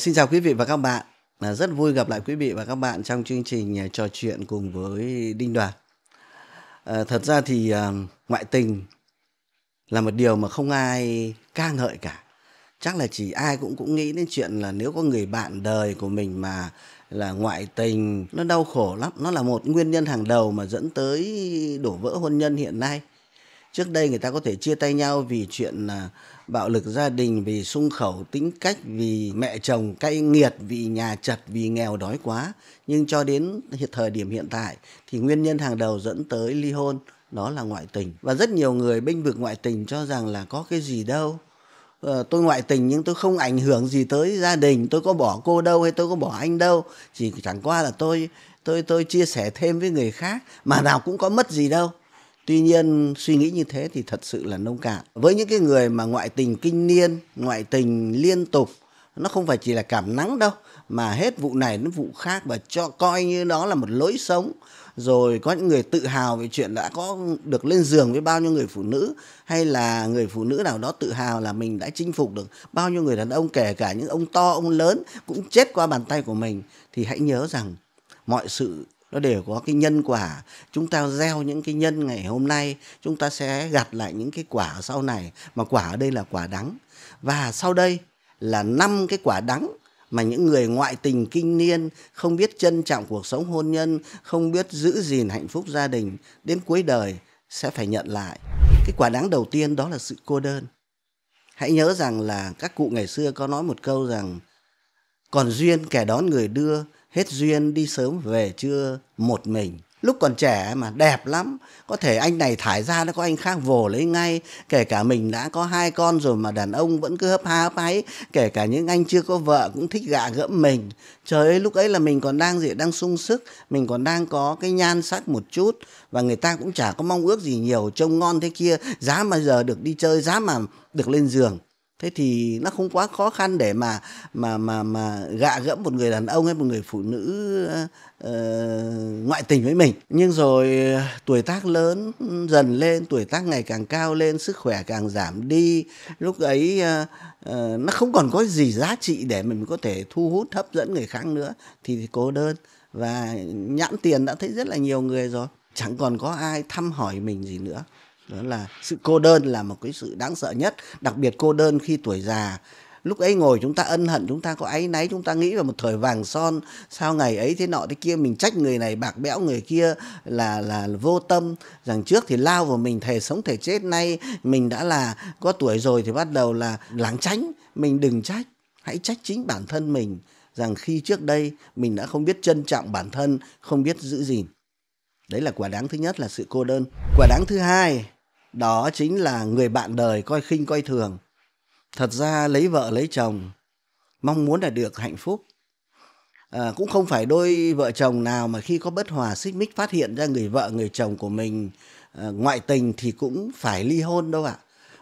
Xin chào quý vị và các bạn. Rất vui gặp lại quý vị và các bạn trong chương trình trò chuyện cùng với Đinh Đoàn. Thật ra thì ngoại tình là một điều mà không ai ca ngợi cả. Chắc là chỉ ai cũng nghĩ đến chuyện là nếu có người bạn đời của mình mà là ngoại tình, nó đau khổ lắm. Nó là một nguyên nhân hàng đầu mà dẫn tới đổ vỡ hôn nhân hiện nay. Trước đây người ta có thể chia tay nhau vì chuyện bạo lực gia đình, vì xung khẩu tính cách, vì mẹ chồng cay nghiệt, vì nhà chật, vì nghèo đói quá. Nhưng cho đến thời điểm hiện tại thì nguyên nhân hàng đầu dẫn tới ly hôn đó là ngoại tình. Và rất nhiều người bênh vực ngoại tình cho rằng là có cái gì đâu. Tôi ngoại tình nhưng tôi không ảnh hưởng gì tới gia đình, tôi có bỏ cô đâu hay tôi có bỏ anh đâu. Chỉ chẳng qua là tôi chia sẻ thêm với người khác mà nào cũng có mất gì đâu. Tuy nhiên suy nghĩ như thế thì thật sự là nông cạn. Với những cái người mà ngoại tình kinh niên, ngoại tình liên tục, nó không phải chỉ là cảm nắng đâu, mà hết vụ này đến vụ khác và cho coi như đó là một lối sống. Rồi có những người tự hào về chuyện đã có được lên giường với bao nhiêu người phụ nữ, hay là người phụ nữ nào đó tự hào là mình đã chinh phục được bao nhiêu người đàn ông, kể cả những ông to, ông lớn cũng chết qua bàn tay của mình. Thì hãy nhớ rằng mọi sự nó đều có cái nhân quả. Chúng ta gieo những cái nhân ngày hôm nay, chúng ta sẽ gặt lại những cái quả sau này. Mà quả ở đây là quả đắng. Và sau đây là 5 cái quả đắng mà những người ngoại tình kinh niên, không biết trân trọng cuộc sống hôn nhân, không biết giữ gìn hạnh phúc gia đình, đến cuối đời sẽ phải nhận lại. Cái quả đắng đầu tiên đó là sự cô đơn. Hãy nhớ rằng là các cụ ngày xưa có nói một câu rằng: còn duyên kẻ đón người đưa, hết duyên đi sớm về trưa một mình. Lúc còn trẻ mà đẹp lắm, có thể anh này thải ra nó có anh khác vồ lấy ngay. Kể cả mình đã có 2 con rồi mà đàn ông vẫn cứ hấp ha hấp háy. Kể cả những anh chưa có vợ cũng thích gạ gẫm mình. Trời ơi, lúc ấy là mình còn đang sung sức, mình còn đang có cái nhan sắc một chút. Và người ta cũng chả có mong ước gì nhiều, trông ngon thế kia, giá mà giờ được đi chơi, giá mà được lên giường. Thế thì nó không quá khó khăn để mà gạ gẫm một người đàn ông hay một người phụ nữ ngoại tình với mình. Nhưng rồi tuổi tác lớn dần lên, tuổi tác ngày càng cao lên, sức khỏe càng giảm đi. Lúc ấy nó không còn có gì giá trị để mình có thể thu hút, hấp dẫn người khác nữa. Thì cô đơn và nhãn tiền đã thấy rất là nhiều người rồi. Chẳng còn có ai thăm hỏi mình gì nữa. Đó là sự cô đơn, là một cái sự đáng sợ nhất. Đặc biệt cô đơn khi tuổi già. Lúc ấy ngồi chúng ta ân hận, chúng ta có áy náy, chúng ta nghĩ vào một thời vàng son. Sao ngày ấy thế nọ thế kia, mình trách người này bạc bẽo người kia là vô tâm. Rằng trước thì lao vào mình thề sống thề chết, nay mình đã là có tuổi rồi thì bắt đầu là lảng tránh. Mình đừng trách, hãy trách chính bản thân mình. Rằng khi trước đây mình đã không biết trân trọng bản thân, không biết giữ gìn. Đấy là quả đáng thứ nhất là sự cô đơn. Quả đáng thứ hai đó chính là người bạn đời coi khinh coi thường. Thật ra lấy vợ lấy chồng mong muốn là được hạnh phúc. Cũng không phải đôi vợ chồng nào mà khi có bất hòa xích mích phát hiện ra người vợ người chồng của mình ngoại tình thì cũng phải ly hôn đâu ạ.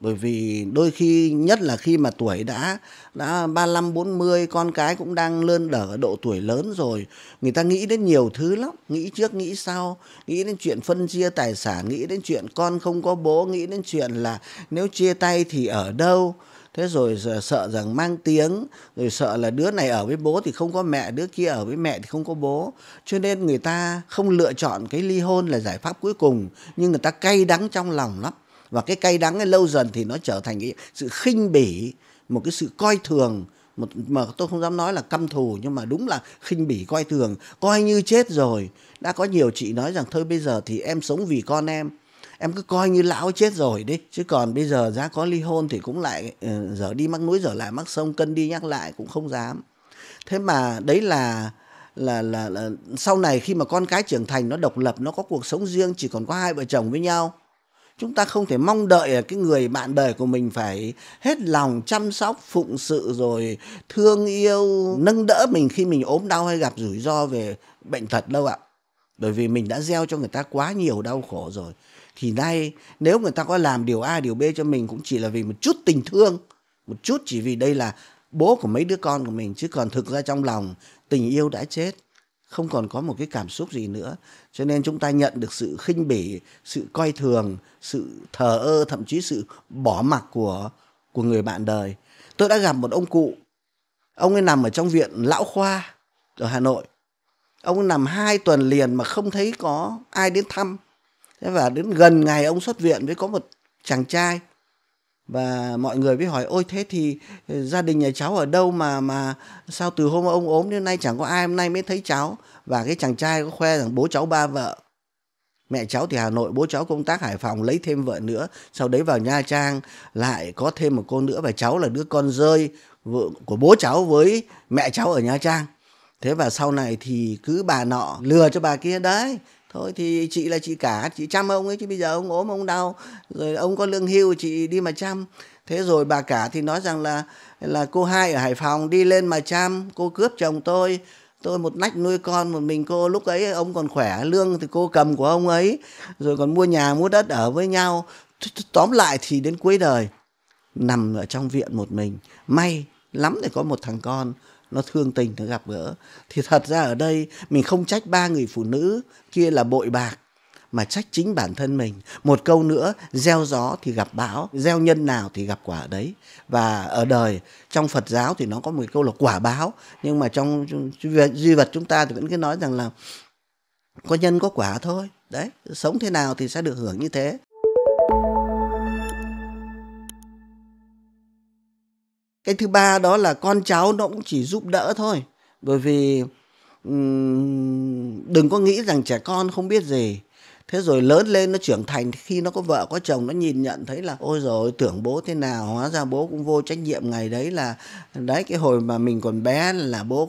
Bởi vì đôi khi, nhất là khi mà tuổi đã 35-40, con cái cũng đang lơn đở ở độ tuổi lớn rồi, người ta nghĩ đến nhiều thứ lắm, nghĩ trước nghĩ sau, nghĩ đến chuyện phân chia tài sản, nghĩ đến chuyện con không có bố, nghĩ đến chuyện là nếu chia tay thì ở đâu. Thế rồi sợ rằng mang tiếng, rồi sợ là đứa này ở với bố thì không có mẹ, đứa kia ở với mẹ thì không có bố. Cho nên người ta không lựa chọn cái ly hôn là giải pháp cuối cùng, nhưng người ta cay đắng trong lòng lắm. Và cái cay đắng ấy lâu dần thì nó trở thành cái sự khinh bỉ, một cái sự coi thường, mà tôi không dám nói là căm thù, nhưng mà đúng là khinh bỉ coi thường, coi như chết rồi. Đã có nhiều chị nói rằng thôi bây giờ thì em sống vì con em cứ coi như lão chết rồi đi. Chứ còn bây giờ giá có ly hôn thì cũng lại dở đi mắc núi, dở lại mắc sông, cân đi nhắc lại cũng không dám. Thế mà đấy là sau này khi mà con cái trưởng thành, nó độc lập, nó có cuộc sống riêng, chỉ còn có 2 vợ chồng với nhau. Chúng ta không thể mong đợi cái người bạn đời của mình phải hết lòng chăm sóc, phụng sự rồi thương yêu, nâng đỡ mình khi mình ốm đau hay gặp rủi ro về bệnh tật đâu ạ. Bởi vì mình đã gieo cho người ta quá nhiều đau khổ rồi. Thì nay nếu người ta có làm điều A, điều B cho mình cũng chỉ là vì một chút tình thương, một chút chỉ vì đây là bố của mấy đứa con của mình. Chứ còn thực ra trong lòng tình yêu đã chết, không còn có một cái cảm xúc gì nữa. Cho nên chúng ta nhận được sự khinh bỉ, sự coi thường, sự thờ ơ, thậm chí sự bỏ mặc của người bạn đời. Tôi đã gặp một ông cụ Ông ấy nằm ở trong viện lão khoa ở Hà Nội. Ông ấy nằm 2 tuần liền mà không thấy có ai đến thăm. Thế và đến gần ngày ông xuất viện mới có một chàng trai. Và mọi người mới hỏi, ôi thế thì gia đình nhà cháu ở đâu mà sao từ hôm ông ốm đến nay chẳng có ai, hôm nay mới thấy cháu. Và cái chàng trai có khoe rằng bố cháu 3 vợ. Mẹ cháu thì Hà Nội, bố cháu công tác Hải Phòng, lấy thêm vợ nữa. Sau đấy vào Nha Trang lại có thêm một cô nữa. Và cháu là đứa con rơi của bố cháu với mẹ cháu ở Nha Trang. Thế và sau này thì cứ bà nọ lừa cho bà kia đấy. Thôi thì chị là chị cả, chị chăm ông ấy, chứ bây giờ ông ốm, ông đau, rồi ông có lương hưu, chị đi mà chăm. Thế rồi bà cả thì nói rằng là cô hai ở Hải Phòng đi lên mà chăm, cô cướp chồng tôi một nách nuôi con một mình cô. Lúc ấy ông còn khỏe, lương thì cô cầm của ông ấy, rồi còn mua nhà, mua đất ở với nhau. Tóm lại thì đến cuối đời, nằm ở trong viện một mình. May lắm thì có một thằng con, nó thương tình, nó gặp gỡ. Thì thật ra ở đây mình không trách 3 người phụ nữ kia là bội bạc, mà trách chính bản thân mình. Một câu nữa, gieo gió thì gặp bão, gieo nhân nào thì gặp quả đấy. Và ở đời, trong Phật giáo thì nó có một câu là quả báo. Nhưng mà trong duy vật chúng ta thì vẫn cứ nói rằng là có nhân có quả thôi. Đấy, sống thế nào thì sẽ được hưởng như thế. Cái thứ ba đó là con cháu nó cũng chỉ giúp đỡ thôi. Bởi vì đừng có nghĩ rằng trẻ con không biết gì. Thế rồi lớn lên nó trưởng thành, khi nó có vợ có chồng, nó nhìn nhận thấy là ôi rồi tưởng bố thế nào, hóa ra bố cũng vô trách nhiệm. Ngày đấy là đấy, cái hồi mà mình còn bé là bố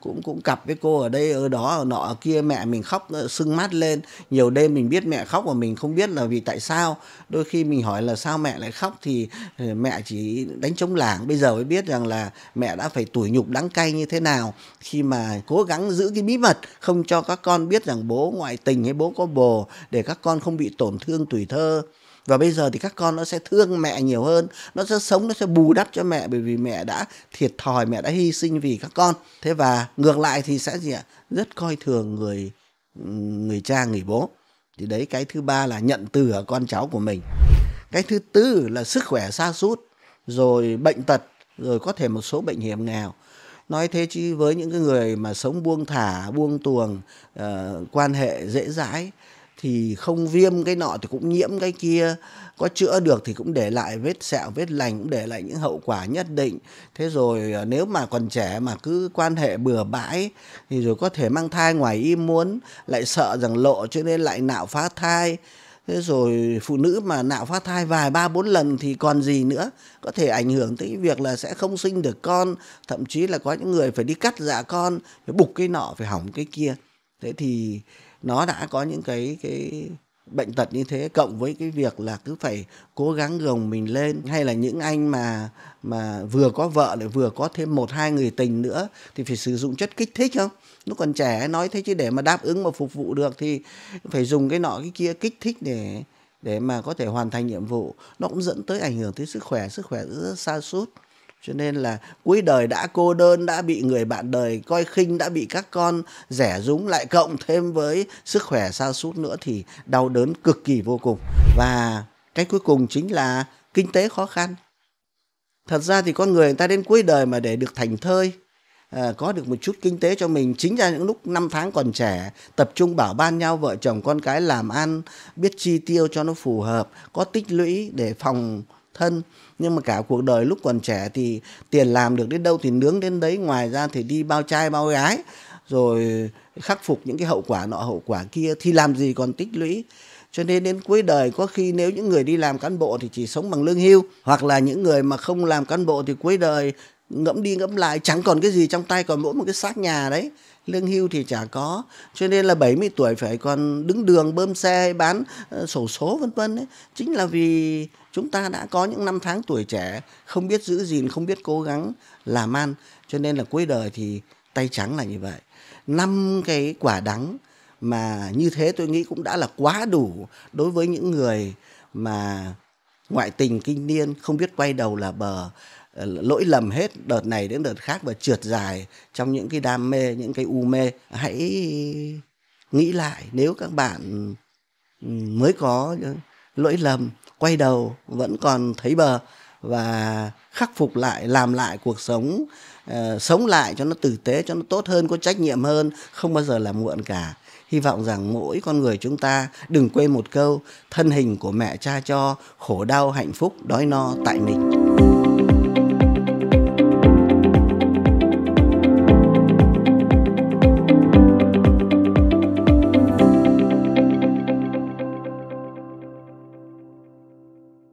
cũng cặp với cô ở đây ở đó ở nọ ở kia, mẹ mình khóc sưng mắt lên. Nhiều đêm mình biết mẹ khóc mà mình không biết là vì tại sao. Đôi khi mình hỏi là sao mẹ lại khóc thì mẹ chỉ đánh trống lảng. Bây giờ mới biết rằng là mẹ đã phải tủi nhục đắng cay như thế nào khi mà cố gắng giữ cái bí mật, không cho các con biết rằng bố ngoại tình hay bố có bồ, để các con không bị tổn thương tuổi thơ. Và bây giờ thì các con nó sẽ thương mẹ nhiều hơn, nó sẽ sống, nó sẽ bù đắp cho mẹ, bởi vì mẹ đã thiệt thòi, mẹ đã hy sinh vì các con. Thế và ngược lại thì sẽ gì ạ? Rất coi thường người cha, người bố. Thì đấy, cái thứ ba là nhận từ ở con cháu của mình. Cái thứ tư là sức khỏe sa sút, rồi bệnh tật, rồi có thể một số bệnh hiểm nghèo. Nói thế chứ với những cái người mà sống buông thả, buông tuồng, quan hệ dễ dãi, thì không viêm cái nọ thì cũng nhiễm cái kia, có chữa được thì cũng để lại vết sẹo, vết lành, cũng để lại những hậu quả nhất định. Thế rồi nếu mà còn trẻ mà cứ quan hệ bừa bãi thì rồi có thể mang thai ngoài ý muốn, lại sợ rằng lộ cho nên lại nạo phá thai. Thế rồi phụ nữ mà nạo phá thai vài 3-4 lần thì còn gì nữa, có thể ảnh hưởng tới việc là sẽ không sinh được con, thậm chí là có những người phải đi cắt dạ con, phải bục cái nọ, phải hỏng cái kia. Thế thì nó đã có những cái bệnh tật như thế, cộng với cái việc là cứ phải cố gắng gồng mình lên. Hay là những anh mà vừa có vợ lại vừa có thêm 1-2 người tình nữa thì phải sử dụng chất kích thích không? Lúc còn trẻ nói thế chứ để mà đáp ứng mà phục vụ được thì phải dùng cái nọ cái kia kích thích để mà có thể hoàn thành nhiệm vụ. Nó cũng dẫn tới ảnh hưởng tới sức khỏe rất sa sút. Cho nên là cuối đời đã cô đơn, đã bị người bạn đời coi khinh, đã bị các con rẻ rúng, lại cộng thêm với sức khỏe sa sút nữa thì đau đớn cực kỳ vô cùng. Và cái cuối cùng chính là kinh tế khó khăn. Thật ra thì con người ta đến cuối đời mà để được thảnh thơi, có được một chút kinh tế cho mình, chính ra những lúc 5 tháng còn trẻ tập trung bảo ban nhau vợ chồng con cái làm ăn, biết chi tiêu cho nó phù hợp, có tích lũy để phòng thân. Nhưng mà cả cuộc đời lúc còn trẻ thì tiền làm được đến đâu thì nướng đến đấy, ngoài ra thì đi bao trai bao gái, rồi khắc phục những cái hậu quả nọ hậu quả kia thì làm gì còn tích lũy. Cho nên đến cuối đời có khi nếu những người đi làm cán bộ thì chỉ sống bằng lương hưu, hoặc là những người mà không làm cán bộ thì cuối đời ngẫm đi ngẫm lại chẳng còn cái gì trong tay, còn mỗi một cái xác nhà đấy, lương hưu thì chả có. Cho nên là 70 tuổi phải còn đứng đường bơm xe, bán sổ số vân vân. Chính là vì chúng ta đã có những 5 tháng tuổi trẻ không biết giữ gìn, không biết cố gắng làm ăn, cho nên là cuối đời thì tay trắng là như vậy. 5 cái quả đắng mà như thế tôi nghĩ cũng đã là quá đủ đối với những người mà ngoại tình kinh niên, không biết quay đầu là bờ, lỗi lầm hết đợt này đến đợt khác và trượt dài trong những cái đam mê, những cái u mê. Hãy nghĩ lại, nếu các bạn mới có lỗi lầm, quay đầu vẫn còn thấy bờ và khắc phục lại, làm lại cuộc sống, sống lại cho nó tử tế, cho nó tốt hơn, có trách nhiệm hơn, không bao giờ là muộn cả. Hy vọng rằng mỗi con người chúng ta đừng quên một câu: thân hình của mẹ cha cho, khổ đau hạnh phúc đói no tại mình.